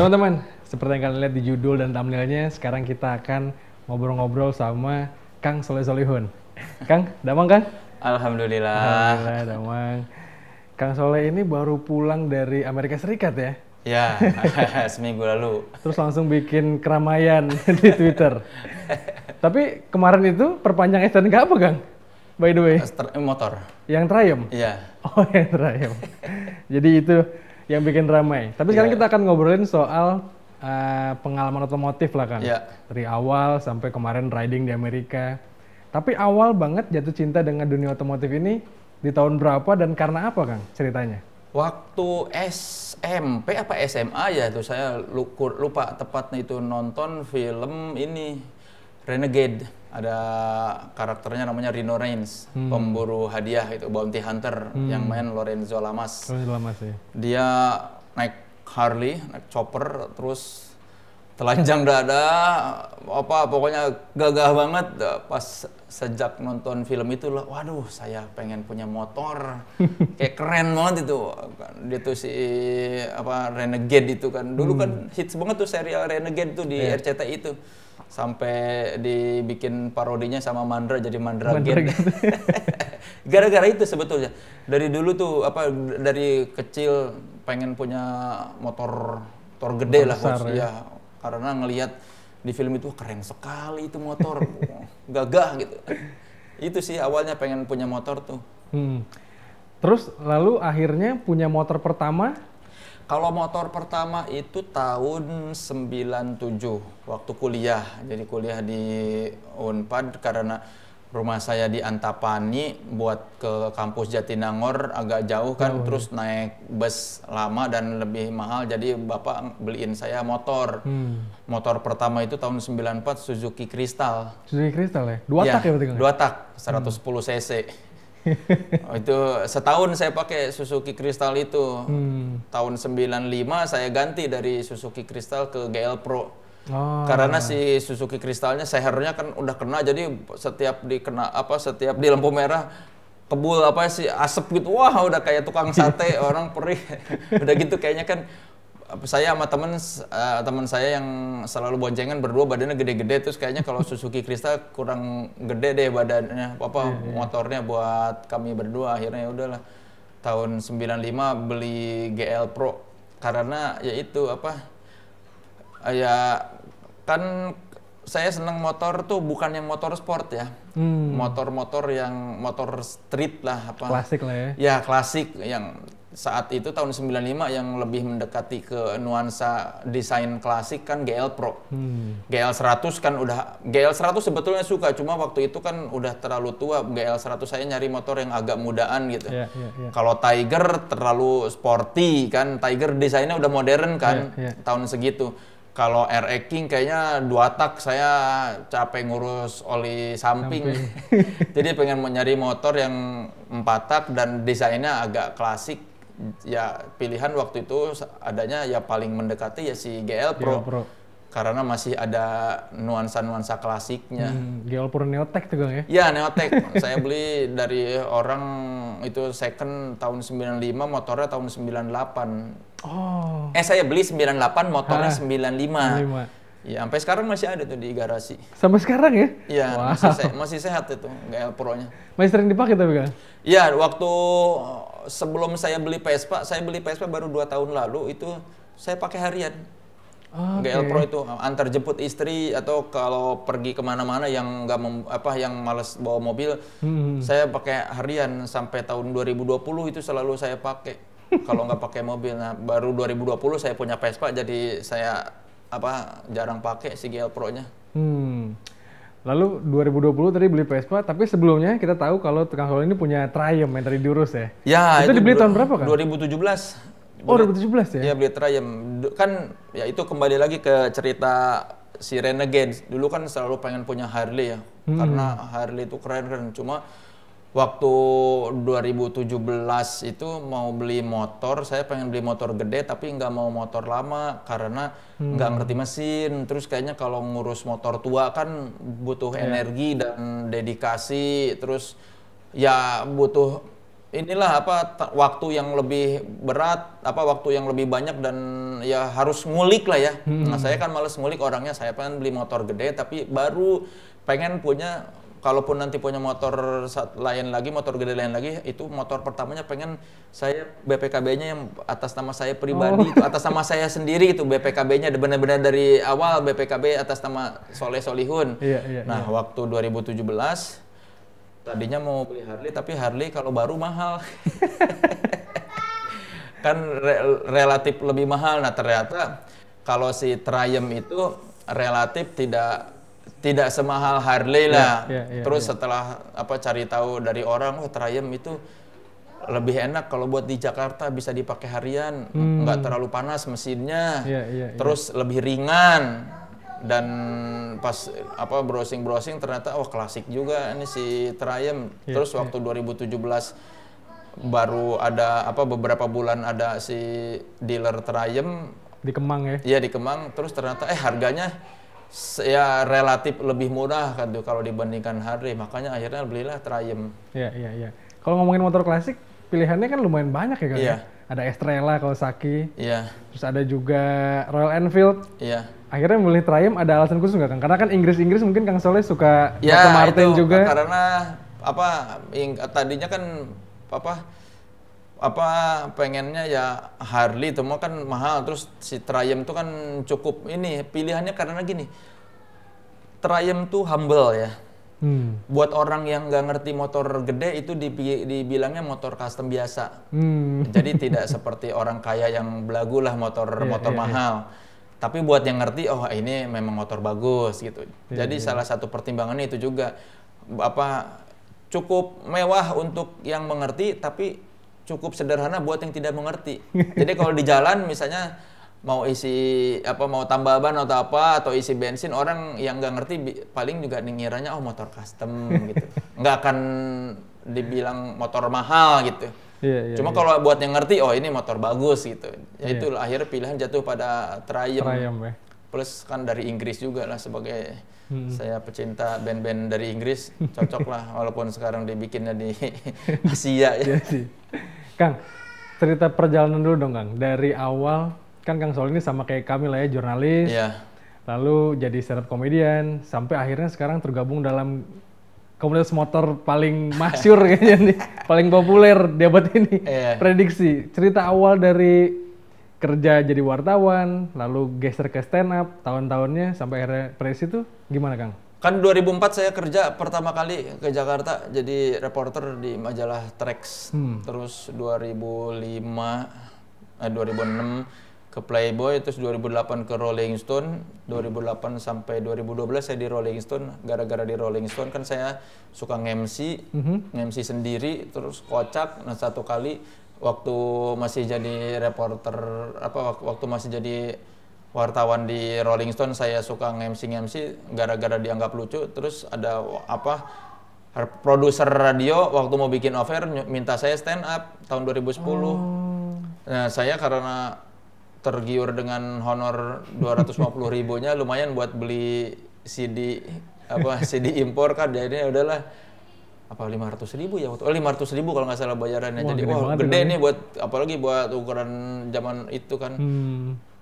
Teman-teman, seperti yang kalian lihat di judul dan thumbnailnya, sekarang kita akan ngobrol-ngobrol sama Kang Soleh Solihun. Kang, damang Kang? Alhamdulillah. Alhamdulillah, damang. Kang Soleh ini baru pulang dari Amerika Serikat ya? Ya, seminggu lalu. Terus langsung bikin keramaian di Twitter. Tapi kemarin itu perpanjang STNK apa Kang? By the way? Motor. Yang Triumph? Iya. Oh, yang Triumph. Jadi itu yang bikin ramai. Tapi sekarang kita akan ngobrolin soal pengalaman otomotif lah kan. Dari awal sampai kemarin riding di Amerika. Tapi awal banget jatuh cinta dengan dunia otomotif ini di tahun berapa dan karena apa Kang ceritanya? Waktu SMP apa SMA ya itu saya lupa tepatnya itu nonton film ini Renegade. Ada karakternya namanya Reno Raines, pemburu hadiah itu, bounty hunter, yang main Lorenzo Lamas. Lorenzo Lamas ya. Dia naik Harley, naik chopper, terus telanjang dada, pokoknya gagah banget. Pas sejak nonton film itu, waduh saya pengen punya motor, kayak keren banget itu. Dia tuh si Renegade itu kan, dulu kan hits banget tuh serial Renegade tuh di RCTI itu. Sampai dibikin parodinya sama Mandra jadi Mandragin. Gara-gara itu sebetulnya. Dari dulu tuh dari kecil pengen punya motor gede lah khususnya ya. Karena ngelihat di film itu keren sekali itu motor, gagah gitu. Itu sih awalnya pengen punya motor tuh. Terus lalu akhirnya punya motor pertama. Kalau motor pertama itu tahun 97 waktu kuliah. Jadi kuliah di UNPAD karena rumah saya di Antapani, buat ke kampus Jatinangor agak jauh kan, terus naik bus lama dan lebih mahal. Jadi bapak beliin saya motor. Motor pertama itu tahun 94 Suzuki Crystal. Suzuki Crystal ya? Dua tak ya berarti? 2 tak, 110 cc. Itu setahun saya pakai Suzuki Crystal itu. Tahun 95 saya ganti dari Suzuki Crystal ke GL Pro. Karena si Suzuki Crystalnya sehernya kan udah kena, jadi setiap di lampu merah kebul asep gitu. Wah, udah kayak tukang sate orang perih. Udah gitu kayaknya kan saya sama teman saya yang selalu boncengan berdua badannya gede-gede, terus kayaknya kalau Suzuki Crystal kurang gede deh badannya motornya buat kami berdua. Akhirnya udahlah tahun 95 beli GL Pro karena yaitu kan saya seneng motor tuh, bukan yang motor sport ya, motor-motor yang motor street lah, klasik lah ya. Ya klasik yang saat itu tahun 95 yang lebih mendekati ke nuansa desain klasik kan GL Pro. GL 100 kan udah, GL 100 sebetulnya suka, cuma waktu itu kan udah terlalu tua. GL 100 saya nyari motor yang agak mudaan gitu. Kalau Tiger terlalu sporty kan, Tiger desainnya udah modern kan, tahun segitu. Kalau RX King kayaknya 2 tak, saya capek ngurus oli samping. Jadi pengen nyari motor yang 4 tak dan desainnya agak klasik. Ya pilihan waktu itu adanya ya paling mendekati ya si GL Pro. Karena masih ada nuansa-nuansa klasiknya. GL Pro Neotech tuh Kang ya? Ya Neotech. Saya beli dari orang itu second tahun 95, motornya tahun 98. Saya beli 98, motornya 95. Ya, sampai sekarang masih ada tuh di garasi. Sampai sekarang ya? Iya, masih sehat itu GL Pro-nya. Masih sering dipakai tapi kan? Iya, waktu sebelum saya beli Vespa, baru 2 tahun lalu itu saya pakai harian. GL Pro itu antar jemput istri atau kalau pergi kemana-mana yang nggak yang malas bawa mobil, saya pakai harian sampai tahun 2020 itu selalu saya pakai. Kalau nggak pakai mobil, nah baru 2020 saya punya Vespa, jadi saya jarang pakai si GL Pro-nya. Lalu 2020 tadi beli Vespa, tapi sebelumnya kita tahu kalau Kang Soleh ini punya Triumph yang tadi diurus ya. Ya, itu dibeli tahun berapa kan? 2017. Oh, 2017 ya? Iya, beli Triumph. Kan ya itu kembali lagi ke cerita si Renegade. Dulu kan selalu pengen punya Harley ya, karena Harley itu keren-keren. Cuma waktu 2017 itu mau beli motor, saya pengen beli motor gede tapi nggak mau motor lama karena nggak ngerti mesin. Terus kayaknya kalau ngurus motor tua kan butuh energi dan dedikasi, terus ya butuh inilah waktu yang lebih berat, waktu yang lebih banyak, dan ya harus ngulik lah ya. Nah, saya kan males ngulik orangnya, saya pengen beli motor gede tapi baru pengen punya, kalaupun nanti punya motor lain lagi, motor gede lain lagi, itu motor pertamanya pengen saya BPKB-nya yang atas nama saya pribadi, itu atas nama saya sendiri, itu BPKB-nya benar-benar dari awal, BPKB atas nama Soleh Solihun. Nah, waktu 2017 tadinya mau beli Harley, tapi Harley kalau baru mahal. Kan relatif lebih mahal. Nah, ternyata kalau si Triumph itu relatif tidak semahal Harley lah. Terus setelah cari tahu dari orang, Triumph itu lebih enak kalau buat di Jakarta, bisa dipakai harian, nggak terlalu panas mesinnya, terus lebih ringan. Dan pas browsing ternyata wah klasik juga ini si Triumph. Terus waktu 2017 baru ada beberapa bulan ada si dealer Triumph di Kemang ya. Iya, di Kemang. Terus ternyata harganya ya relatif lebih murah kan tuh kalau dibandingkan Harley, makanya akhirnya belilah Triumph. Iya. Kalau ngomongin motor klasik, pilihannya kan lumayan banyak ya kan. Iya. Ada Estrella, Kawasaki. Iya. Terus ada juga Royal Enfield. Iya. Akhirnya memilih Triumph ada alasan khusus nggak Kang? Karena kan Inggris mungkin Kang Soleh suka Aston Martin itu, juga. Karena tadinya kan pengennya ya Harley, itu kan mahal. Terus si Triumph tuh kan cukup ini pilihannya, karena gini, Triumph tuh humble ya. Buat orang yang nggak ngerti motor gede itu dibilangnya motor custom biasa. Jadi tidak seperti orang kaya yang belagu lah motor mahal. Tapi buat yang ngerti, oh ini memang motor bagus gitu. Jadi salah satu pertimbangannya itu juga cukup mewah untuk yang mengerti, tapi cukup sederhana buat yang tidak mengerti. Jadi kalau di jalan misalnya mau isi mau tambah ban atau atau isi bensin, orang yang nggak ngerti paling juga ngiranya oh motor custom gitu. Nggak akan dibilang motor mahal gitu. Cuma kalau buat yang ngerti oh ini motor bagus gitu. Ya itulah akhirnya pilihan jatuh pada Triumph. Plus kan dari Inggris juga lah, sebagai saya pecinta band-band dari Inggris, cocok lah walaupun sekarang dibikinnya di Asia ya. Kang, cerita perjalanan dulu dong Kang. Dari awal kan Kang Soleh ini sama kayak kami lah ya, jurnalis, lalu jadi stand-up komedian, sampai akhirnya sekarang tergabung dalam komunitas motor paling masyur kayaknya nih, paling populer di abad ini, Prediksi. Cerita awal dari kerja jadi wartawan, lalu geser ke stand up, tahun-tahunnya sampai akhirnya Prediksi itu gimana Kang? Kan 2004 saya kerja pertama kali ke Jakarta jadi reporter di majalah Trax. Terus 2006 ke Playboy, terus 2008 ke Rolling Stone. 2008 sampai 2012 saya di Rolling Stone. Gara-gara di Rolling Stone kan saya suka nge-MC, nge-MC sendiri, terus kocak. Nah, satu kali waktu masih jadi reporter, waktu masih jadi wartawan di Rolling Stone, saya suka nge-MC gara-gara dianggap lucu. Terus ada produser radio waktu mau bikin offer minta saya stand up tahun 2010. Nah, saya karena tergiur dengan honor 250.000-nya lumayan buat beli CD CD impor kan, jadi udahlah 500.000 ya waktu 500.000 kalau nggak salah bayarannya. Jadi wah gede nih buat apalagi buat ukuran zaman itu kan.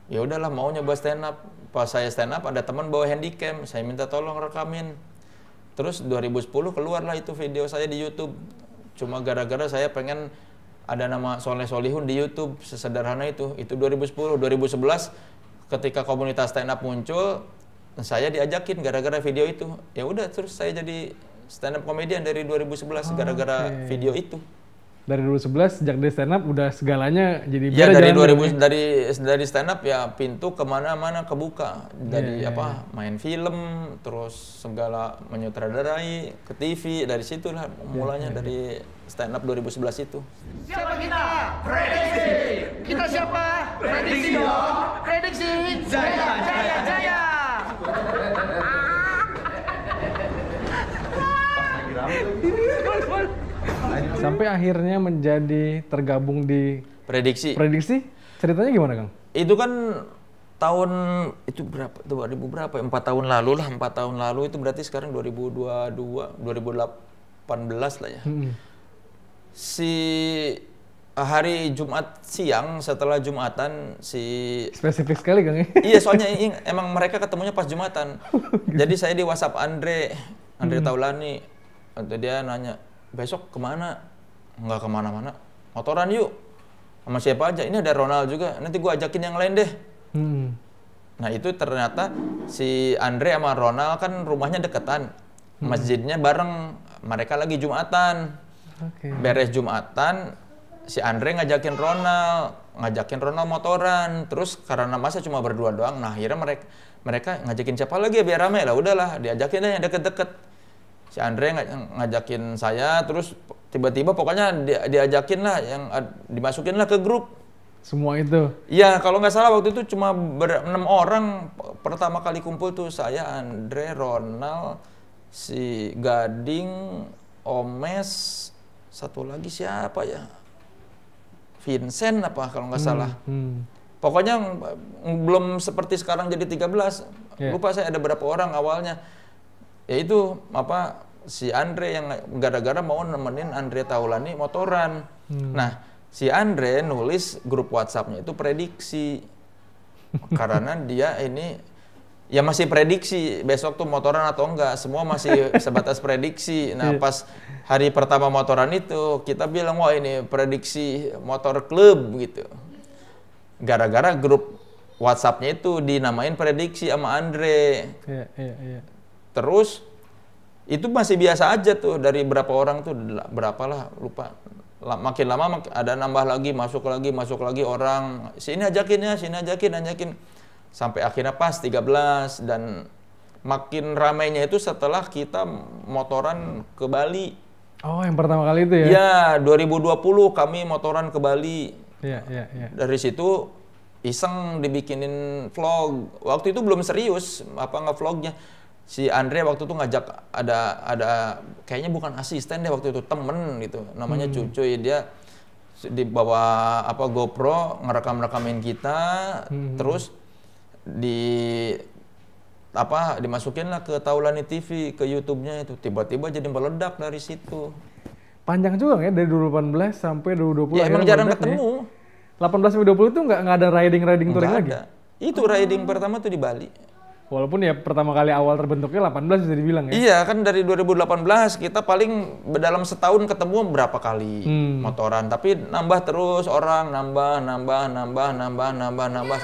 Ya udahlah mau nyoba stand up. Pas saya stand up ada teman bawa handycam, saya minta tolong rekamin. Terus 2010 keluarlah itu video saya di YouTube. Cuma gara-gara saya pengen ada nama Soleh Solihun di YouTube, sesederhana itu. Itu 2010, 2011 ketika komunitas stand up muncul, saya diajakin gara-gara video itu. Ya udah terus saya jadi stand up komedian dari 2011 gara-gara video itu. Dari 2011 sejak dari stand up udah segalanya jadi beda. Ya dari dari stand up ya pintu kemana-mana kebuka. Dari main film, terus segala menyutradarai, ke TV, dari situlah mulanya dari stand up 2011 itu. Siapa kita? Prediksi. Kita siapa? Prediksi dong. Prediksi. Jaya, jaya, jaya. Sampai akhirnya menjadi tergabung di Prediksi. Prediksi ceritanya gimana Kang? Itu kan tahun itu berapa? 2000 berapa? 4 tahun lalu itu berarti sekarang 2022, 2018 lah ya. si hari Jumat siang setelah Jumatan si spesifik sekali Kang. Iya, soalnya emang mereka ketemunya pas Jumatan. Jadi saya di WhatsApp Andre Taulani, dia nanya, "Besok kemana?" "Nggak kemana-mana, motoran yuk." Sama siapa aja? "Ini ada Ronald juga, nanti gua ajakin yang lain deh." Nah itu ternyata si Andre sama Ronald kan rumahnya deketan, masjidnya bareng, mereka lagi Jumatan. Okay. Beres Jumatan, si Andre ngajakin Ronald motoran, terus karena masa cuma berdua doang, nah akhirnya mereka ngajakin siapa lagi ya biar rame, lah udahlah diajakin deh yang deket-deket. Si Andre ngajakin saya, terus tiba-tiba pokoknya diajakin lah, yang dimasukin lah ke grup. Semua itu? Iya, kalau nggak salah waktu itu cuma 6 orang pertama kali kumpul tuh, saya, Andre, Ronald, si Gading, Omes, satu lagi siapa ya? Vincent apa kalau nggak salah. Pokoknya belum seperti sekarang jadi 13. Yeah. Lupa saya ada berapa orang awalnya. Yaitu apa si Andre yang gara-gara mau nemenin Andre Taulani motoran. Nah, si Andre nulis grup WhatsApp-nya itu Prediksi. Karena dia ini ya masih prediksi besok tuh motoran atau enggak, semua masih sebatas prediksi. Nah, pas hari pertama motoran itu kita bilang, "Wah, ini prediksi motor klub," gitu. Gara-gara grup WhatsApp-nya itu dinamain Prediksi sama Andre. Terus itu masih biasa aja tuh, dari berapa orang tuh berapalah lupa. Makin lama ada nambah lagi, masuk lagi orang. "Sini ajakin ya, sini ajakin." Sampai akhirnya pas 13, dan makin ramainya itu setelah kita motoran ke Bali. Oh, yang pertama kali itu ya? Iya, 2020 kami motoran ke Bali. Iya. Dari situ iseng dibikinin vlog. Waktu itu belum serius apa nge-vlognya. Si Andre waktu itu ngajak ada kayaknya bukan asisten deh waktu itu, temen gitu. Namanya Cucuy, dia dibawa apa GoPro ngerekam-rekamin kita, terus dimasukin lah ke Taulani TV, ke YouTube-nya itu. Tiba-tiba jadi meledak dari situ. Panjang juga ya, dari 2018 sampai 2020. Ya emang jarang ketemu. 18 sampai 20 itu nggak ada riding touring lagi? Ada. Itu riding pertama tuh di Bali. Walaupun ya pertama kali awal terbentuknya 18 bisa dibilang ya? Iya, kan dari 2018 kita paling dalam setahun ketemu berapa kali motoran. Tapi nambah terus orang, nambah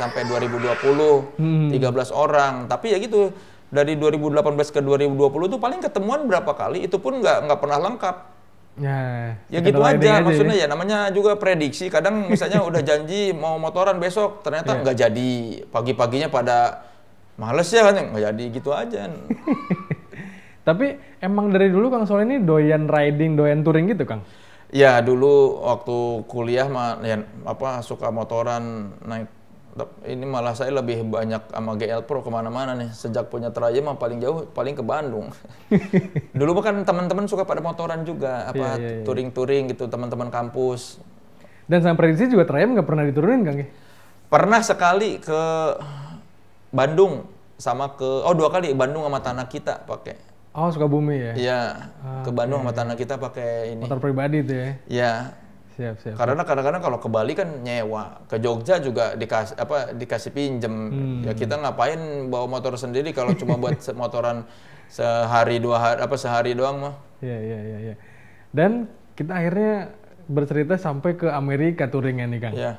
sampai 2020, 13 orang. Tapi ya gitu, dari 2018 ke 2020 tuh paling ketemuan berapa kali, itu pun nggak pernah lengkap. Ya gitu aja, maksudnya ya namanya juga prediksi. Kadang misalnya udah janji mau motoran besok, ternyata nggak jadi. Pagi-paginya pada males ya kan, nggak jadi, gitu aja. Tapi emang dari dulu Kang Soleh ini doyan riding, doyan touring gitu Kang? Ya dulu waktu kuliah mah ya, suka motoran naik. Ini malah saya lebih banyak sama GL Pro kemana-mana nih. Sejak punya Triumph mah paling jauh paling ke Bandung. Dulu kan teman-teman suka pada motoran juga, touring-touring gitu, teman-teman kampus. Dan sampai prediksi juga Triumph nggak pernah diturunin Kang? Pernah sekali ke Bandung sama ke 2 kali Bandung sama Tanah Kita pakai. Oh, Sukabumi ya? Iya, ke Bandung sama Tanah Kita pakai ini. Motor pribadi itu ya? Iya. Siap. Karena kadang-kadang kalau ke Bali kan nyewa, ke Jogja juga dikasih pinjem. Ya kita ngapain bawa motor sendiri kalau cuma buat motoran sehari doang mah. Iya. Dan kita akhirnya bercerita sampai ke Amerika touringnya nih Kang. Iya.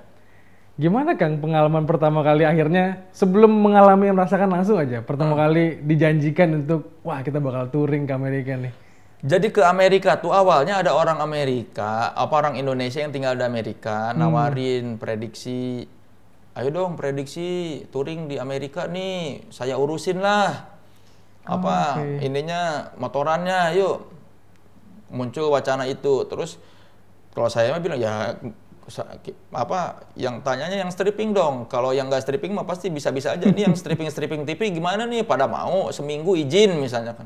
Gimana Kang pengalaman pertama kali akhirnya, sebelum mengalami merasakan langsung aja, pertama kali dijanjikan untuk wah kita bakal touring ke Amerika nih. Jadi ke Amerika tuh awalnya ada orang Amerika, orang Indonesia yang tinggal di Amerika nawarin prediksi, "Ayo dong prediksi touring di Amerika nih, saya urusin lah motorannya." Yuk, muncul wacana itu. Terus kalau saya mah bilang ya yang tanyanya yang stripping dong. Kalau yang nggak stripping mah pasti bisa-bisa aja. Ini yang stripping TV gimana nih, pada mau seminggu izin misalnya kan.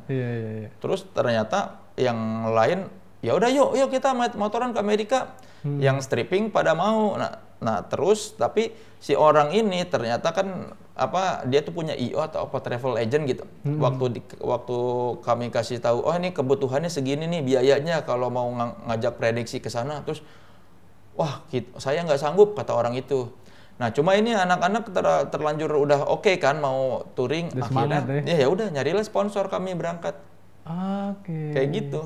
Terus ternyata yang lain ya udah yuk kita motoran ke Amerika. Yang stripping pada mau. Nah terus tapi si orang ini ternyata kan apa dia tuh punya IO atau apa travel agent gitu. Waktu kami kasih tahu, oh ini kebutuhannya segini nih biayanya kalau mau ngajak prediksi ke sana, terus wah saya nggak sanggup kata orang itu. Nah cuma ini anak-anak terlanjur udah oke kan mau touring, akhirnya ya udah nyarilah sponsor, kami berangkat. Okay. Kayak gitu.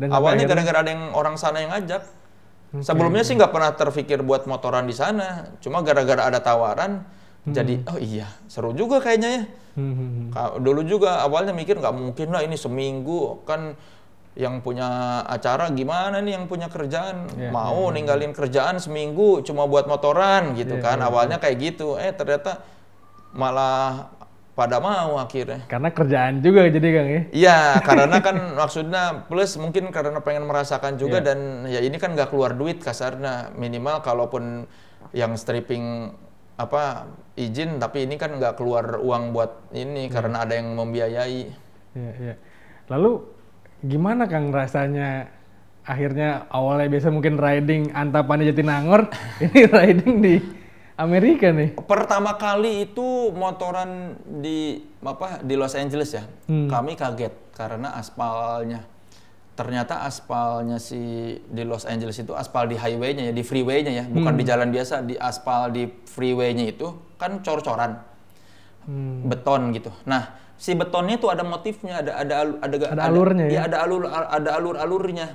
Dan awalnya gara-gara ada yang orang sana yang ngajak. Okay. Sebelumnya sih nggak pernah terpikir buat motoran di sana. Cuma gara-gara ada tawaran, jadi oh iya seru juga kayaknya ya. Dulu juga awalnya mikir nggak mungkin lah ini seminggu kan. Yang punya acara gimana nih, yang punya kerjaan mau ninggalin kerjaan seminggu cuma buat motoran gitu kan. Awalnya kayak gitu, ternyata malah pada mau akhirnya. Karena kerjaan juga jadi Kang ya? Iya, karena kan maksudnya plus mungkin karena pengen merasakan juga dan ya ini kan nggak keluar duit kasarnya, minimal kalaupun yang stripping apa izin tapi ini kan nggak keluar uang buat ini karena ada yang membiayai. Lalu gimana Kang rasanya akhirnya awalnya biasa mungkin riding Antapani Jatinangor, ini riding di Amerika nih? Pertama kali itu motoran di Los Angeles ya, kami kaget karena aspalnya. Ternyata aspalnya di Los Angeles itu aspal di highway-nya ya, di freeway-nya ya, bukan di jalan biasa, di aspal di freeway-nya itu kan cor-coran, beton gitu. Nah si betonnya itu ada motifnya, ada alurnya ya? ada alurnya.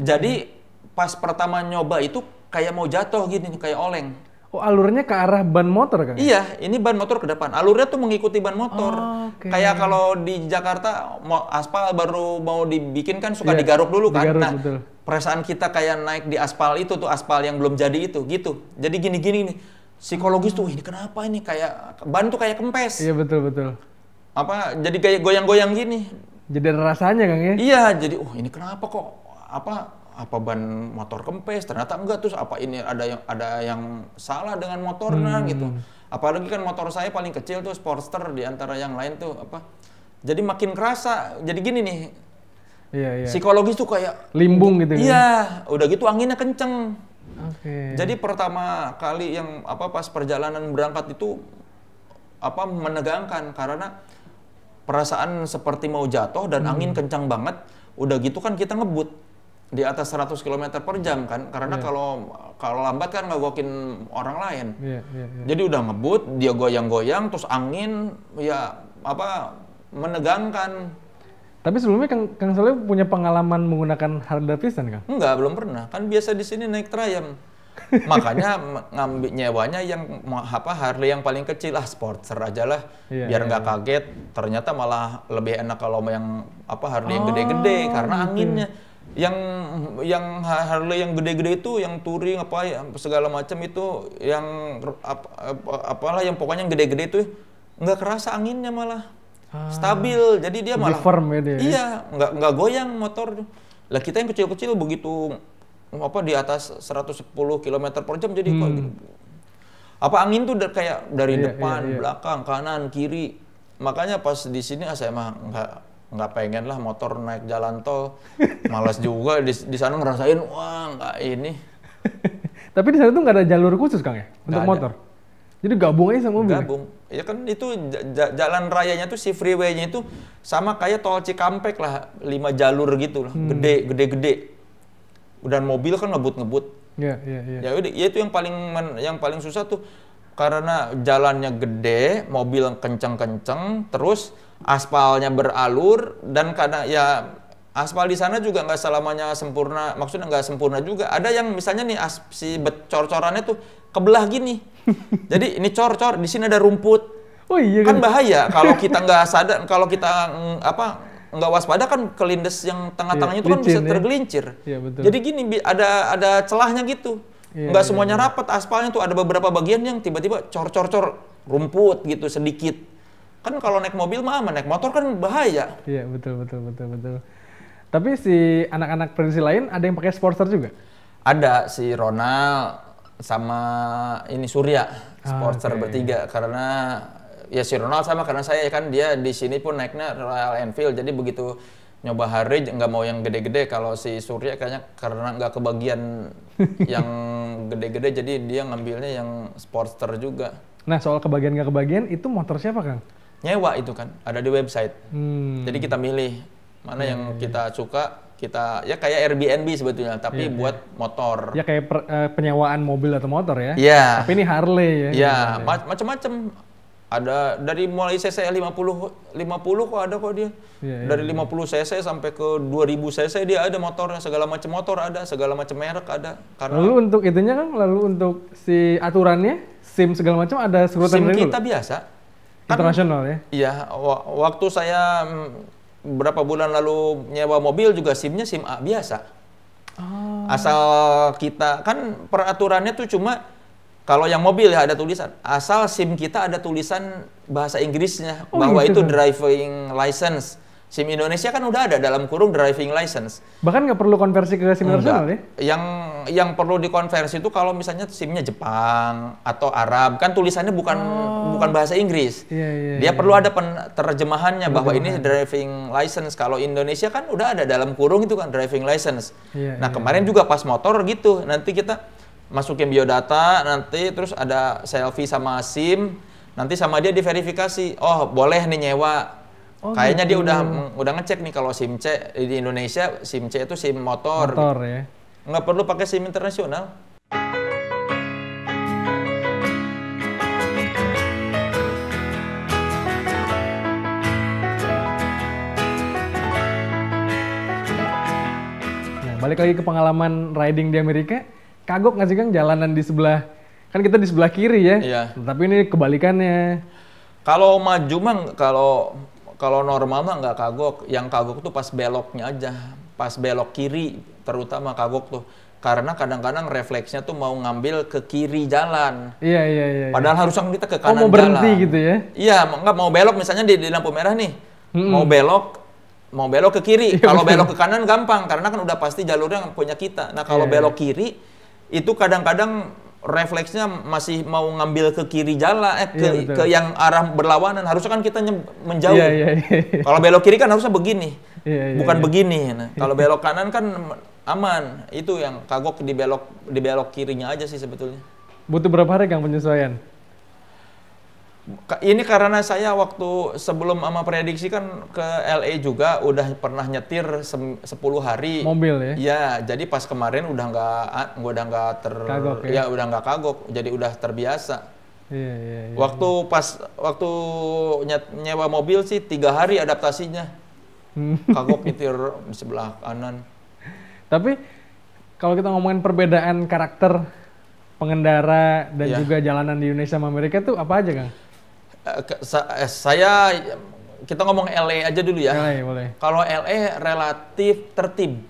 Jadi pas pertama nyoba itu kayak mau jatuh gini, kayak oleng. Oh, alurnya ke arah ban motor kan? Iya, ini ban motor ke depan. Alurnya tuh mengikuti ban motor. Kayak kalau di Jakarta aspal baru mau dibikin kan suka digaruk dulu kan. Digaruk, nah, betul. Perasaan kita kayak naik di aspal itu tuh, aspal yang belum jadi itu gitu. Jadi gini-gini nih. Psikologis tuh, ini kenapa ini kayak ban tuh kayak kempes. Iya, betul betul. Apa jadi kayak goyang-goyang gini, jadi ada rasanya Kang ya? Iya, jadi ini kenapa kok apa ban motor kempes, ternyata enggak. Terus apa ini ada yang salah dengan motornya gitu. Apalagi kan motor saya paling kecil tuh Sportster, di antara yang lain tuh apa, jadi makin kerasa jadi gini nih. Iya. Psikologis tuh kayak limbung gitu. Iya kan? Udah gitu anginnya kenceng. Jadi pertama kali yang pas perjalanan berangkat itu menegangkan karena perasaan seperti mau jatuh dan angin kencang banget. Udah gitu kan kita ngebut di atas 100 km per jam kan, karena kalau lambat kan ngegokin orang lain. Jadi udah ngebut, dia goyang-goyang, terus angin, ya menegangkan. Tapi sebelumnya Kang Soleh punya pengalaman menggunakan Harley-Davidson Kang? Enggak, belum pernah. Kan biasa di sini naik Triumph. Makanya ngambil nyewanya yang Harley yang paling kecil lah, Sportster aja lah, biar nggak kaget. Ternyata malah lebih enak kalau yang Harley yang gede-gede karena anginnya. Yang Harley yang gede-gede itu yang touring segala macam itu yang yang pokoknya yang gede-gede itu nggak kerasa anginnya, malah stabil. Jadi dia malah firm ya dia. Iya, nggak goyang motor. Lah kita yang kecil-kecil begitu di atas 110 km per jam jadi angin tuh kayak dari depan, belakang, kanan, kiri. Makanya pas di sini saya mah nggak pengen lah motor naik jalan tol. Malas juga di sana ngerasain nggak ini. Tapi di sana tuh nggak ada jalur khusus Kang ya untuk motor. Jadi gabung aja sama mobil. Gabung. Ya kan itu jalan rayanya tuh si freeway-nya itu sama kayak tol Cikampek lah, 5 jalur gitu lah. Gede-gede. Dan mobil kan ngebut-ngebut. Ya itu yang paling susah tuh karena jalannya gede, mobil kenceng-kenceng, terus aspalnya beralur, dan karena ya aspal di sana juga nggak selamanya sempurna, maksudnya nggak sempurna juga. Ada yang misalnya nih si cor-corannya tuh kebelah gini. Jadi ini cor-cor, di sini ada rumput. Oh iya kan bahaya kalau kita nggak sadar, kalau kita nggak waspada kan kelindes yang tengah-tengahnya itu kan bisa tergelincir. Ya, betul. Jadi gini ada celahnya gitu. Nggak semuanya rapat aspalnya tuh, ada beberapa bagian yang tiba-tiba cor-cor rumput gitu sedikit. Kan kalau naik mobil mah aman, naik motor kan bahaya. Iya, betul. Tapi si anak-anak prediksi lain ada yang pakai Sportster juga? Ada, si Ronald sama ini Surya Sportster bertiga, karena ya si Ronald sama karena saya kan dia di sini pun naiknya Royal Enfield. Jadi begitu nyoba Harley nggak mau yang gede-gede. Kalau si Surya kayaknya karena nggak kebagian yang gede-gede, jadi dia ngambilnya yang Sportster juga. Nah, soal kebagian nggak kebagian, itu motor siapa, Kang? Nyewa itu kan, ada di website. Jadi kita milih mana yang kita suka. Kita ya kayak Airbnb sebetulnya, tapi buat motor. Ya kayak penyewaan mobil atau motor ya. Iya. Tapi ini Harley ya. Iya, macam-macam. Ada dari mulai cc 50 kok ada kok dia. Yeah, dari 50 cc sampai ke 2000 cc dia ada motornya, segala macam motor ada, segala macam merek ada. Karena lalu untuk itunya kan, lalu untuk si aturannya, SIM segala macam ada serutan SIM kita dulu. Biasa. Internasional ya. Iya, waktu saya berapa bulan lalu nyewa mobil juga SIM-nya SIM A biasa. Oh. Asal kita, kan peraturannya tuh cuma kalau yang mobil ya ada tulisan. Asal SIM kita ada tulisan bahasa Inggrisnya, bahwa gitu, itu driving license. SIM Indonesia kan udah ada dalam kurung driving license. Bahkan nggak perlu konversi ke SIM internasional ya? Yang perlu dikonversi itu kalau misalnya SIM-nya Jepang atau Arab, kan tulisannya bukan bahasa Inggris. Dia perlu ada terjemahannya bahwa ini driving license. Kalau Indonesia kan udah ada dalam kurung itu kan driving license. Nah kemarin juga pas motor gitu, nanti kita masukin biodata, nanti terus ada selfie sama SIM, nanti sama dia diverifikasi, oh boleh nih nyewa. Oh, kayaknya gitu. Dia udah ngecek nih kalau SIM C di Indonesia, SIM C itu SIM motor gitu. Ya. Nggak perlu pakai SIM internasional. Nah, balik lagi ke pengalaman riding di Amerika, kagok nggak sih Kang jalanan di sebelah, kan kita di sebelah kiri ya, tapi ini kebalikannya. Kalau maju mah, kalau normal mah nggak kagok, yang kagok tuh pas beloknya aja, pas belok kiri terutama kagok tuh. Karena kadang-kadang refleksnya tuh mau ngambil ke kiri jalan. Iya. Padahal harusnya kita ke kanan jalan. Oh, mau berhenti jalan. Gitu ya? Iya, nggak mau belok misalnya di lampu merah nih, mau belok ke kiri. Kalau belok ke kanan gampang, karena kan udah pasti jalurnya punya kita. Nah kalau belok kiri, itu kadang-kadang refleksnya masih mau ngambil ke kiri jalan, ke yang arah berlawanan. Harusnya kan kita menjauh. Kalau belok kiri kan harusnya begini, bukan begini. Nah, kalau belok kanan kan aman. Itu yang kagok di belok kirinya aja sih sebetulnya. Butuh berapa hari Kang penyesuaian? Ini karena saya waktu sebelum sama prediksi kan ke LA juga udah pernah nyetir 10 hari. Mobil ya? Ya, jadi pas kemarin udah nggak kagok, jadi udah terbiasa. Iya. Waktu nyewa mobil sih 3 hari adaptasinya. Kagok nyetir sebelah kanan. Tapi kalau kita ngomongin perbedaan karakter pengendara dan juga jalanan di Indonesia sama Amerika tuh apa aja Kang? Kita ngomong LA aja dulu ya. Kalau LA relatif tertib.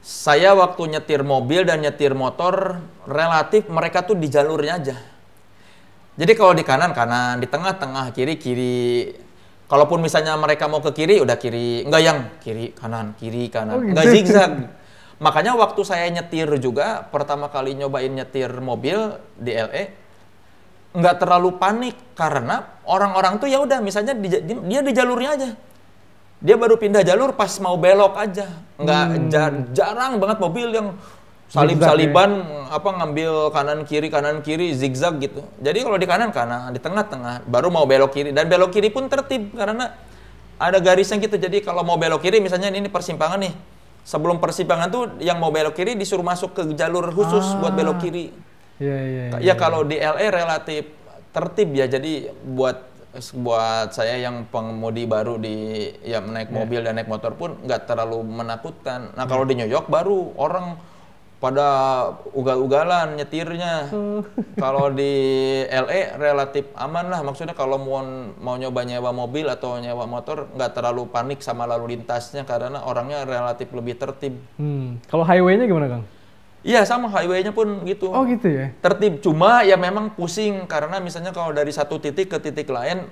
Saya waktu nyetir mobil dan nyetir motor, relatif mereka tuh di jalurnya aja. Jadi kalau di kanan, di tengah, kiri. Kalaupun misalnya mereka mau ke kiri, udah kiri. Enggak yang kiri, kanan. Oh, gitu. Enggak zigzag. Makanya waktu saya nyetir juga, pertama kali nyobain nyetir mobil di LA, nggak terlalu panik karena orang-orang tuh ya udah misalnya dia di jalurnya aja, dia baru pindah jalur pas mau belok aja, nggak jarang banget mobil yang salib-saliban ngambil kanan kiri zigzag gitu. Jadi kalau di kanan, di tengah baru mau belok kiri, dan belok kiri pun tertib karena ada garisnya gitu. Jadi kalau mau belok kiri misalnya ini persimpangan nih, sebelum persimpangan tuh yang mau belok kiri disuruh masuk ke jalur khusus buat belok kiri. Ya kalau di LA relatif tertib ya, jadi buat saya yang pengemudi baru di naik mobil dan naik motor pun nggak terlalu menakutkan. Nah kalau di New York baru orang pada ugal-ugalan nyetirnya. Kalau di LA relatif aman lah, maksudnya kalau mau nyoba nyewa mobil atau nyewa motor nggak terlalu panik sama lalu lintasnya karena orangnya relatif lebih tertib. Kalau highway-nya gimana Kang? Iya sama, highway-nya pun gitu. Oh gitu ya? Tertib, cuma ya memang pusing karena misalnya kalau dari satu titik ke titik lain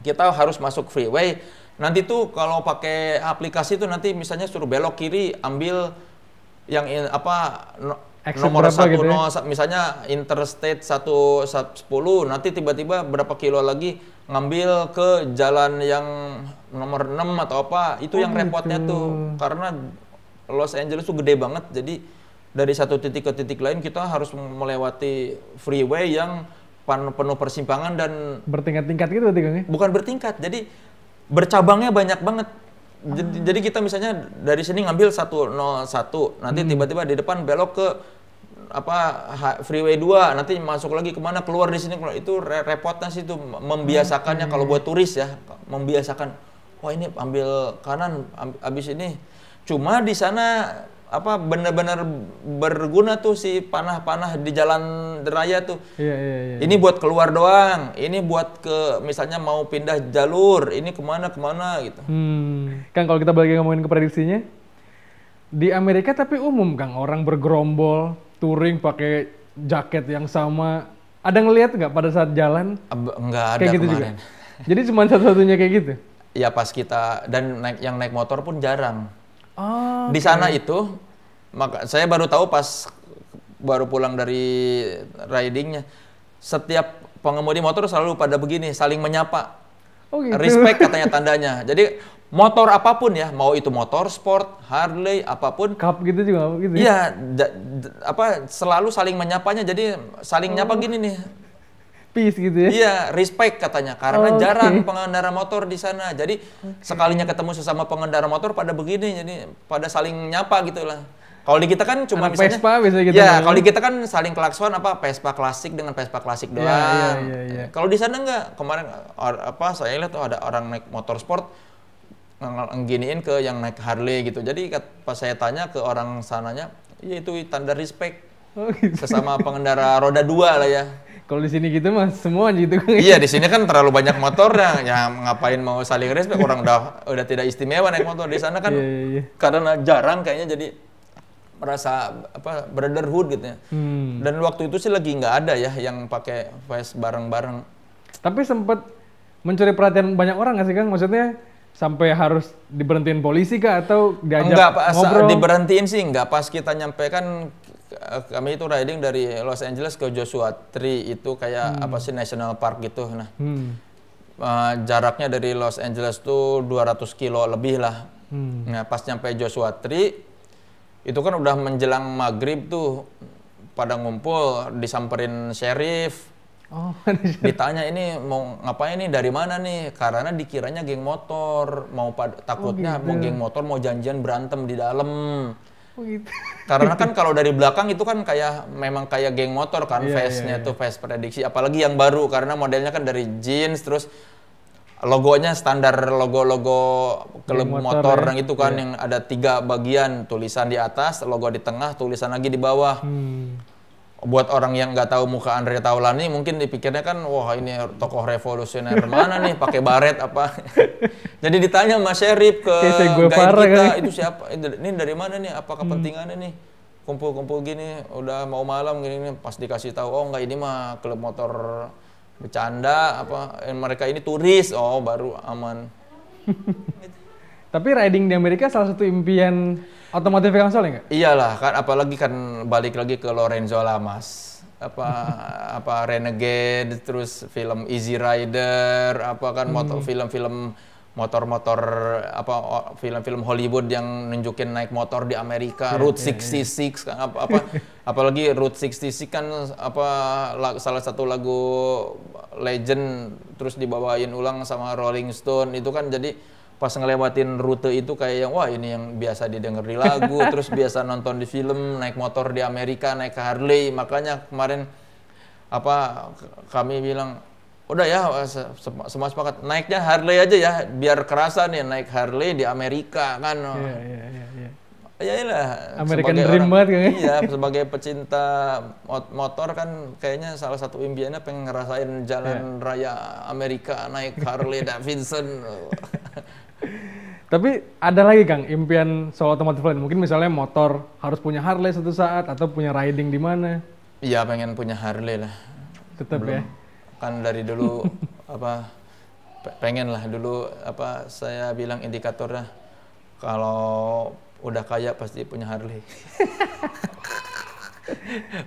kita harus masuk freeway. Nanti tuh kalau pakai aplikasi tuh nanti misalnya suruh belok kiri, ambil yang nomor 1 gitu ya? Misalnya interstate 110, nanti tiba-tiba berapa kilo lagi ngambil ke jalan yang nomor 6 atau apa, itu yang repotnya tuh. Karena Los Angeles tuh gede banget, jadi dari satu titik ke titik lain kita harus melewati freeway yang penuh persimpangan dan... Bertingkat-tingkat gitu berarti? Bukan bertingkat, jadi bercabangnya banyak banget. Jadi kita misalnya dari sini ngambil 101, nanti tiba-tiba di depan belok ke freeway 2, nanti masuk lagi kemana, keluar di sini, keluar. Itu repotnya sih itu, membiasakannya kalau buat turis ya, membiasakan, wah ini ambil kanan, abis ini. Cuma di sana benar-benar berguna tuh si panah-panah di jalan raya tuh. Ini buat keluar doang, ini buat ke misalnya mau pindah jalur, ini kemana-kemana gitu. Kang, kalau kita balik ngomongin ke prediksinya, di Amerika tapi umum Kang, orang bergerombol, touring pakai jaket yang sama. Ada ngelihat nggak pada saat jalan? Nggak ada gitu kemarin. Juga? Jadi cuma satu-satunya kayak gitu? Ya pas kita, dan yang naik motor pun jarang. Di sana itu, maka saya baru tahu pas baru pulang dari ridingnya, setiap pengemudi motor selalu pada begini, saling menyapa. Respect katanya tandanya. Jadi motor apapun ya, mau itu motor sport, Harley, apapun. Cup gitu juga gitu. Iya, selalu saling menyapanya. Jadi saling nyapa gini nih. Peace gitu ya? Iya, respect katanya. Karena jarang pengendara motor di sana. Jadi sekalinya ketemu sesama pengendara motor pada begini, jadi pada saling nyapa gitu lah. Kalau di kita kan cuma misalnya Vespa biasanya gitu. Iya, kalau di kita kan saling klakson Vespa klasik dengan Vespa klasik doang. Iya. Kalau di sana enggak. Kemarin saya lihat tuh ada orang naik motor sport ngginiin ke yang naik Harley gitu. Jadi pas saya tanya ke orang sananya, ya itu tanda respect. Sesama pengendara roda dua lah ya. Kalau di sini gitu mas, semua gitu. Iya, di sini kan terlalu banyak motor ya, ngapain mau saling respect, orang udah tidak istimewa naik motor. Di sana kan karena jarang kayaknya, jadi merasa brotherhood gitu ya. Dan waktu itu sih lagi nggak ada ya yang pakai vest bareng-bareng. Tapi sempat mencuri perhatian banyak orang nggak sih Kang? Maksudnya sampai harus diberhentiin polisi kah atau diajak ngobrol? Enggak, diberhentiin sih enggak. Pas kita nyampe kan, kami itu riding dari Los Angeles ke Joshua Tree, itu kayak National Park gitu. Nah, jaraknya dari Los Angeles tuh 200 kilo lebih lah. Nah, pas nyampe Joshua Tree, itu kan udah menjelang maghrib tuh, pada ngumpul, disamperin sheriff. Ditanya ini mau ngapain nih, dari mana nih, karena dikiranya geng motor, takutnya mau geng motor mau janjian berantem di dalam. Karena kan kalau dari belakang itu kan memang kayak geng motor kan, face-nya tuh face prediksi, apalagi yang baru karena modelnya kan dari jeans, terus logonya standar logo-logo klub motor yang itu kan, yang ada 3 bagian, tulisan di atas, logo di tengah, tulisan lagi di bawah. Buat orang yang nggak tahu muka Andre Taulani mungkin dipikirnya kan, wah ini tokoh revolusioner mana nih, pakai baret apa. Jadi ditanya Mas Syarif ke guide kita, itu siapa, ini dari mana nih, apa kepentingannya nih, kumpul-kumpul gini, udah mau malam gini. Pas dikasih tahu, oh nggak, ini mah klub motor bercanda, mereka ini turis, oh baru aman. Tapi riding di Amerika salah satu impian otomotif Kang Soleh nggak? Iyalah kan, apalagi kan balik lagi ke Lorenzo Lamas, Renegade, terus film Easy Rider, film-film motor-motor, film-film Hollywood yang nunjukin naik motor di Amerika, Route 66 kan, apalagi Route 66 kan salah satu lagu legend, terus dibawain ulang sama Rolling Stone, itu kan jadi pas ngelewatin rute itu kayak yang, wah ini yang biasa didengar di lagu, terus biasa nonton di film, naik motor di Amerika, naik ke Harley. Makanya kemarin kami bilang, udah ya semua sepakat, naiknya Harley aja ya, biar kerasa nih naik Harley di Amerika kan. Iya. American Dream banget kan. Iya, sebagai pecinta motor kan kayaknya salah satu impiannya pengen ngerasain jalan raya Amerika naik Harley Davidson. Tapi ada lagi Kang impian soal otomotif lain, mungkin misalnya motor harus punya Harley suatu saat atau punya riding di mana? Iya, pengen punya Harley lah. Tetap ya. Kan dari dulu pengen lah dulu saya bilang indikatornya kalau udah kaya pasti punya Harley.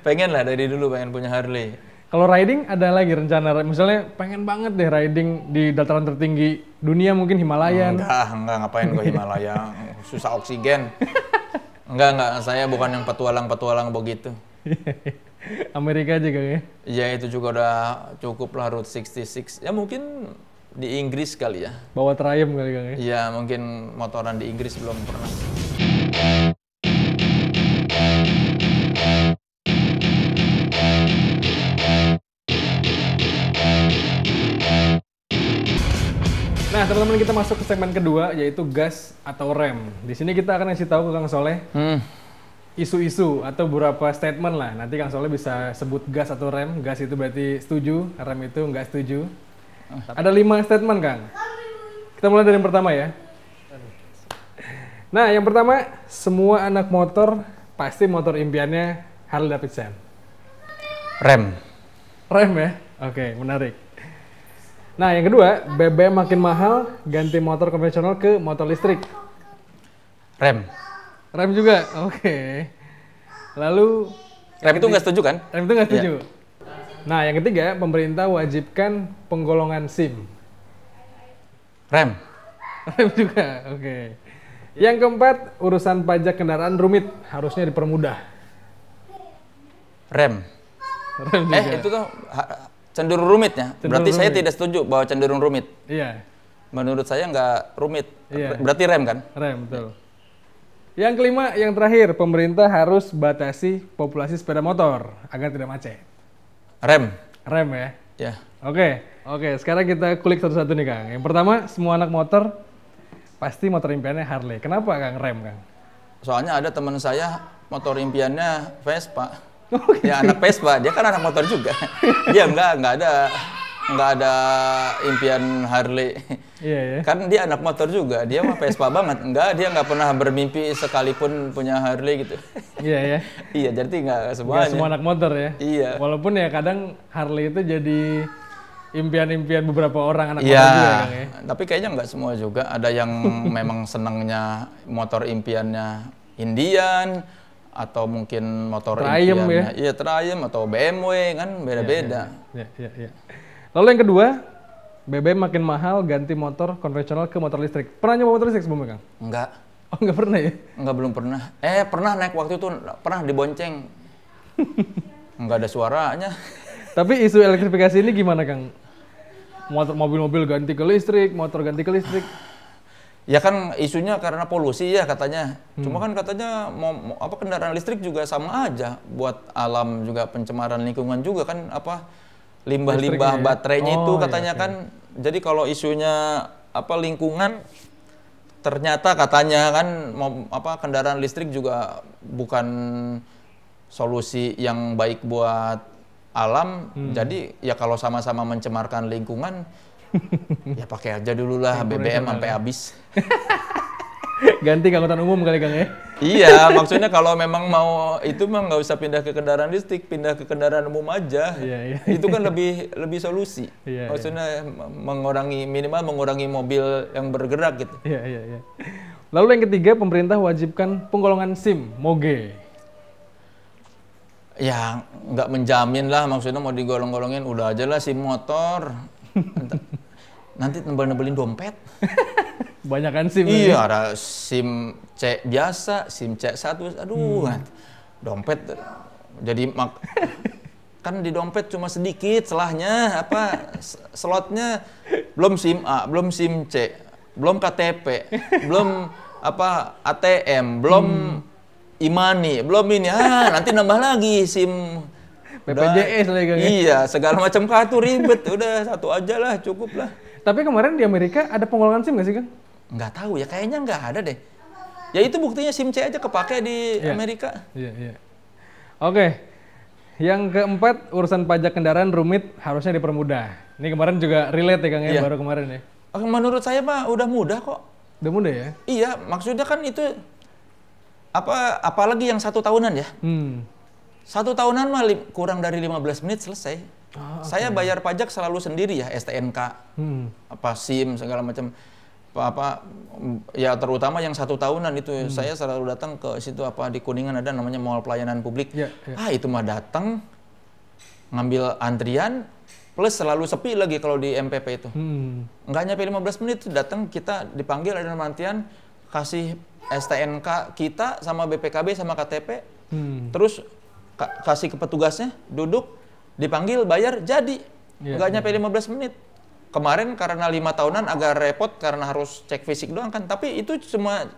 Pengen lah dari dulu pengen punya Harley. Kalau riding ada lagi rencana, misalnya pengen banget deh riding di dataran tertinggi dunia mungkin Himalaya. Enggak ngapain gue Himalaya, susah oksigen. Enggak, saya bukan yang petualang-petualang begitu. Amerika aja kali ya? Ya itu juga udah cukup lah Route 66, ya mungkin di Inggris kali ya. Bawa Triumph kali kali ya? Ya mungkin motoran di Inggris belum pernah. Nah, teman-teman, kita masuk ke segmen kedua yaitu gas atau rem. Di sini kita akan kasih tahu ke Kang Soleh isu-isu atau beberapa statement lah. Nanti Kang Soleh bisa sebut gas atau rem. Gas itu berarti setuju, rem itu nggak setuju. Ada 5 statement, Kang. Kita mulai dari yang pertama ya. Nah, yang pertama, semua anak motor pasti motor impiannya Harley-Davidson. Rem. Rem ya? Oke, menarik. Nah, yang kedua, BBM makin mahal, ganti motor konvensional ke motor listrik. Rem. Rem juga? Oke. Lalu... Rem itu nggak setuju kan? Rem itu nggak setuju. Yeah. Nah, yang ketiga, pemerintah wajibkan penggolongan SIM. Rem. Rem juga? Oke. Yang keempat, urusan pajak kendaraan rumit, harusnya dipermudah. Rem. Rem juga. Itu tuh... Cenderung rumit ya? Berarti rumit. Saya tidak setuju bahwa cenderung rumit. Iya. Menurut saya nggak rumit. Iya. Berarti rem kan? Rem, betul. Ya. Yang kelima, yang terakhir, pemerintah harus batasi populasi sepeda motor agar tidak macet. Rem. Rem ya? Iya. Oke. Sekarang kita kulik satu-satu nih, Kang. Yang pertama, semua anak motor pasti motor impiannya Harley. Kenapa, Kang? Rem, Kang? Soalnya ada teman saya motor impiannya Vespa. Okay. Ya anak Vespa, dia kan anak motor juga. Dia nggak ada impian Harley. Yeah. Kan dia anak motor juga, dia mah Vespa banget. Dia nggak pernah bermimpi sekalipun punya Harley gitu. Iya. Iya, jadi nggak semuanya. Nggak semua anak motor ya. Iya. Walaupun ya kadang Harley itu jadi impian-impian beberapa orang anak motor juga. Iya. Tapi kayaknya nggak semua juga. Ada yang memang senangnya motor impiannya Indian. Atau mungkin motor Triumph ya? Iya, Triumph atau BMW kan beda-beda. Iya. Lalu yang kedua, BBM makin mahal, ganti motor konvensional ke motor listrik. Pernah nyoba motor listrik sebelumnya, Kang? Enggak. Oh, enggak pernah ya? Enggak, belum pernah. Pernah naik waktu itu, pernah dibonceng. Enggak ada suaranya. Tapi isu elektrifikasi ini gimana, Kang? Mobil-mobil ganti ke listrik, motor ganti ke listrik. Ya kan isunya karena polusi ya katanya. Cuma kan katanya mau kendaraan listrik juga sama aja buat alam juga, pencemaran lingkungan juga kan, apa limbah-limbah baterainya itu katanya kan. Jadi kalau isunya apa lingkungan, ternyata katanya kan kendaraan listrik juga bukan solusi yang baik buat alam. Jadi ya kalau sama-sama mencemarkan lingkungan ya pakai aja dulu lah BBM sampai habis. Ganti ke angkutan umum kali, Kang ya? Iya, maksudnya kalau memang mau itu mah nggak usah pindah ke kendaraan listrik, pindah ke kendaraan umum aja. Iya. Itu kan lebih solusi. Iya, maksudnya mengurangi, minimal mengurangi mobil yang bergerak gitu. Iya. Lalu yang ketiga, pemerintah wajibkan penggolongan SIM, moge. Ya nggak menjamin lah, maksudnya mau digolong-golongin udah aja lah SIM motor. Nanti nembel-nembelin dompet. Banyak kan SIM. Iya, ada SIM C biasa, SIM C1. Aduh, dompet. Jadi kan di dompet cuma sedikit celahnya, slotnya belum SIM A, belum SIM C, belum KTP, belum ATM, belum e-money, belum ini. Nanti nambah lagi SIM BPJS lagi kan? Iya, segala macam kartu ribet. Udah satu aja lah, cukup lah. Tapi kemarin di Amerika ada penggolongan SIM nggak sih, Kang? Nggak tahu ya, kayaknya nggak ada deh. Ya itu buktinya SIM C aja kepake di Amerika. Iya. Oke. Yang keempat, urusan pajak kendaraan rumit harusnya dipermudah. Ini kemarin juga relate ya, Kang ya, baru kemarin ya. Menurut saya mah udah mudah kok. Udah mudah ya? Iya, maksudnya kan itu apalagi yang 1 tahunan ya. 1 tahunan mah kurang dari 15 menit selesai. Saya bayar pajak selalu sendiri ya, STNK, SIM segala macam, ya terutama yang 1 tahunan itu saya selalu datang ke situ, di Kuningan ada namanya mall pelayanan publik. Itu mah datang ngambil antrian, plus selalu sepi lagi kalau di MPP itu. Nggak nyampe 15 menit datang kita dipanggil ada nama antrian, kasih STNK kita sama BPKB sama KTP, terus kasih ke petugasnya, duduk, dipanggil, bayar, jadi. Nggak nyampe 15 menit. Kemarin karena 5 tahunan agak repot karena harus cek fisik doang kan, tapi itu cuma,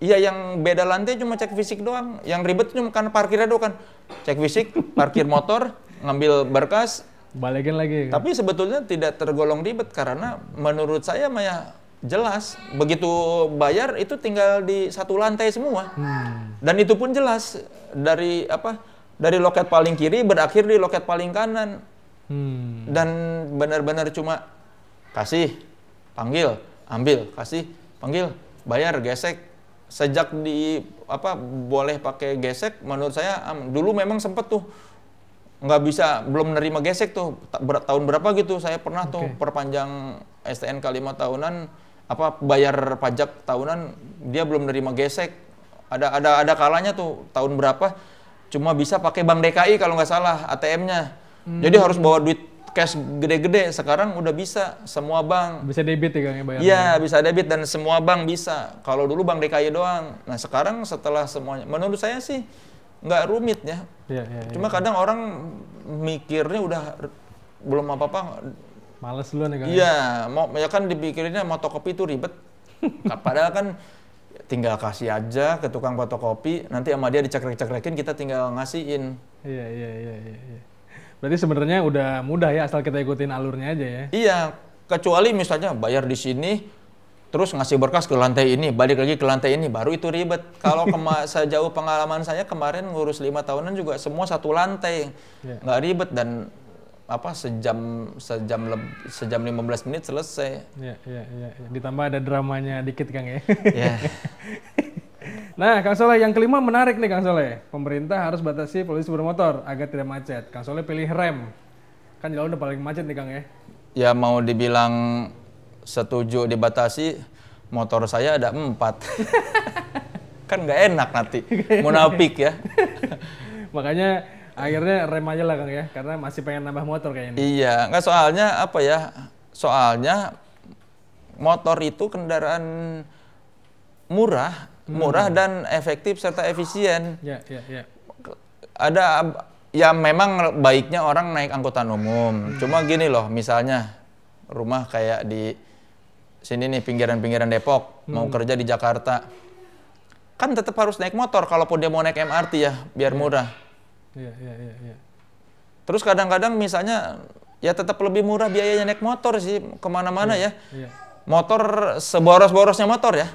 iya yang beda lantai cuma cek fisik doang, yang ribet cuma karena parkirnya doang kan. Cek fisik, parkir motor, ngambil berkas, balikin lagi. Kan? Tapi sebetulnya tidak tergolong ribet karena menurut saya Maya jelas begitu bayar itu tinggal di satu lantai semua. Dan itu pun jelas dari apa? Dari loket paling kiri berakhir di loket paling kanan. Dan benar-benar cuma kasih, panggil, ambil, kasih, panggil, bayar, gesek. Sejak di apa boleh pakai gesek menurut saya dulu memang sempet tuh nggak bisa, belum menerima gesek tuh tahun berapa gitu saya pernah tuh perpanjang STNK 5 tahunan apa bayar pajak tahunan dia belum menerima gesek, ada kalanya tuh tahun berapa cuma bisa pakai Bank DKI kalau nggak salah ATM-nya, jadi harus bawa duit cash gede-gede. Sekarang udah bisa semua bank bisa debit ya Kang, bayar. Iya bisa debit dan semua bank bisa, kalau dulu Bank DKI doang. Nah sekarang setelah semuanya menurut saya sih nggak rumit ya. Cuma kadang orang mikirnya udah belum apa-apa males duluan ya Kang. Iya, mau ya kan dipikirinnya fotokopi itu ribet. Padahal kan tinggal kasih aja ke tukang fotokopi, nanti sama dia dicekrek-cekrekin kita tinggal ngasihin. Iya. Berarti sebenarnya udah mudah ya asal kita ikutin alurnya aja ya. Iya, kecuali misalnya bayar di sini terus ngasih berkas ke lantai ini, balik lagi ke lantai ini, baru itu ribet. Kalau sejauh pengalaman saya kemarin ngurus 5 tahunan juga semua satu lantai, nggak ribet dan apa sejam 15 menit selesai. Iya. Ditambah ada dramanya dikit Kang ya. Nah Kang Soleh, yang kelima menarik nih Kang Soleh. Pemerintah harus batasi polusi bermotor agar tidak macet. Kang Soleh pilih rem. Kan jalan udah paling macet nih Kang ya. Ya mau dibilang setuju dibatasi, motor saya ada 4. Kan nggak enak nanti, munafik ya. Makanya akhirnya rem aja lah Kang ya, karena masih pengen nambah motor kayaknya. Iya, nggak soalnya apa ya, soalnya motor itu kendaraan murah dan efektif serta efisien. Ada ya memang baiknya orang naik angkutan umum. Cuma gini loh, misalnya rumah kayak di sini nih, pinggiran-pinggiran Depok, mau kerja di Jakarta, kan tetap harus naik motor kalaupun dia mau naik MRT ya, biar murah. Terus kadang-kadang misalnya, ya tetap lebih murah biayanya naik motor sih, kemana-mana ya. Motor, seboros-borosnya motor ya,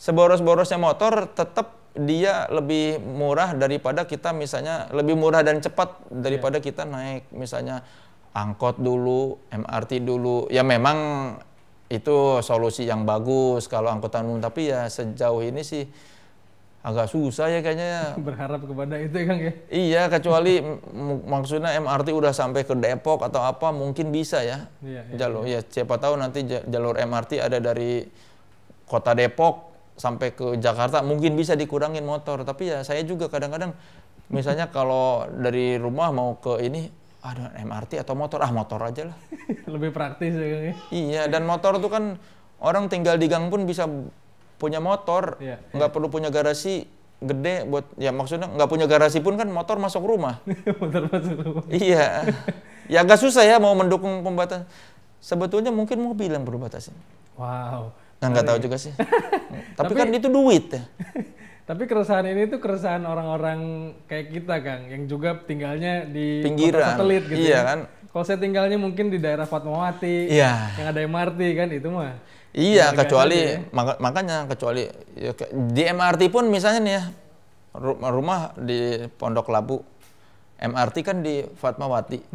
seboros-borosnya motor tetap dia lebih murah daripada kita misalnya, lebih murah dan cepat daripada kita naik misalnya angkot dulu, MRT dulu. Ya memang itu solusi yang bagus kalau angkutan umum, tapi ya sejauh ini sih agak susah ya kayaknya. Berharap kepada itu ya Kang ya? Iya, kecuali maksudnya MRT udah sampai ke Depok atau apa mungkin bisa ya. Jalur ya siapa tahu nanti jalur MRT ada dari kota Depok sampai ke Jakarta mungkin bisa dikurangin motor, tapi ya saya juga kadang-kadang misalnya kalau dari rumah mau ke ini ada MRT atau motor, motor aja lah. Lebih praktis ya. Iya, dan motor tuh kan orang tinggal di gang pun bisa punya motor, nggak perlu punya garasi gede buat, ya maksudnya nggak punya garasi pun kan motor masuk rumah. Motor masuk rumah. Iya, ya agak susah ya mau mendukung pembatasan. Sebetulnya mungkin mobil yang perlu batasin. Wow. Nggak tahu juga sih. tapi kan itu duit ya. Tapi keresahan ini tuh keresahan orang-orang kayak kita Kang, yang juga tinggalnya di pinggiran satelit gitu. Iya kan. Kalau saya tinggalnya mungkin di daerah Fatmawati, yang ada MRT kan itu mah. Iya, kecuali makanya kecuali ya, di MRT pun misalnya nih ya, rumah di Pondok Labu, MRT kan di Fatmawati.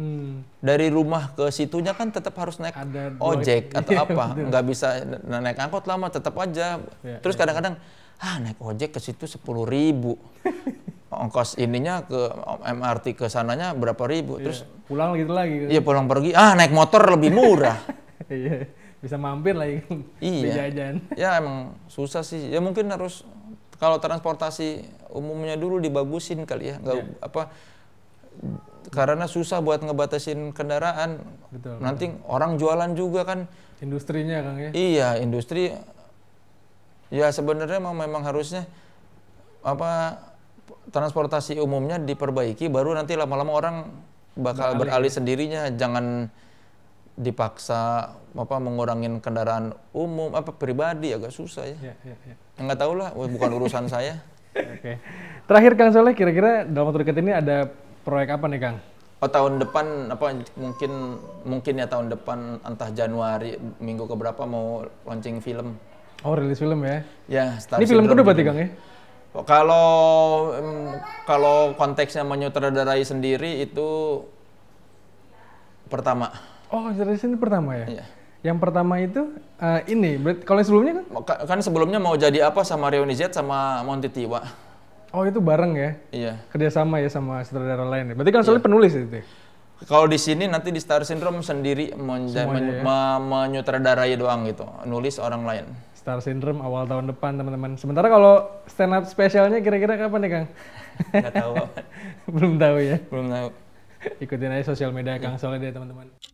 Dari rumah ke situnya kan tetap harus naik ojek atau apa, nggak bisa naik angkot lama, tetap aja. Terus kadang-kadang naik ojek ke situ 10.000, ongkos ininya ke MRT ke sananya berapa ribu, terus pulang gitu lagi. Iya pulang pergi, naik motor lebih murah. Iya, bisa mampir lagi. Iya. Jajan. Ya emang susah sih. Ya mungkin harus kalau transportasi umumnya dulu dibagusin kali ya, nggak apa karena susah buat ngebatasin kendaraan. Betul, nanti betul. Orang jualan juga kan industrinya Kang ya. Iya, industri ya sebenarnya memang harusnya apa transportasi umumnya diperbaiki, baru nanti lama-lama orang bakal beralih sendirinya, jangan dipaksa apa mengurangin kendaraan umum apa pribadi, agak susah ya. Nggak tahu lah, bukan urusan saya. Oke. Terakhir Kang Soleh, kira-kira dalam waktu dekat ini ada proyek apa nih Kang? Oh, tahun depan apa mungkin ya tahun depan entah Januari minggu keberapa mau launching film. Oh, rilis film ya? Ya, Star Syndrome. Ini film kedua berarti Kang ya? Kalau konteksnya menyutradarai sendiri itu pertama. Oh, serius ini pertama ya? Iya. Yang pertama itu ini, kalau yang sebelumnya kan? Kan sebelumnya mau jadi apa sama Reuni Z sama Monty Tiwa. Oh, itu bareng ya? Iya. Kerjasama ya sama sutradara lain. Berarti kan soalnya penulis itu. Kalau di sini nanti di Star Syndrome sendiri menyutradarai doang gitu, nulis orang lain. Star Syndrome awal tahun depan teman-teman. Sementara kalau stand up spesialnya kira-kira kapan nih Kang? Nggak tahu. Belum tahu ya. Belum tahu. Ikutin aja sosial media Kang Soleh deh teman-teman.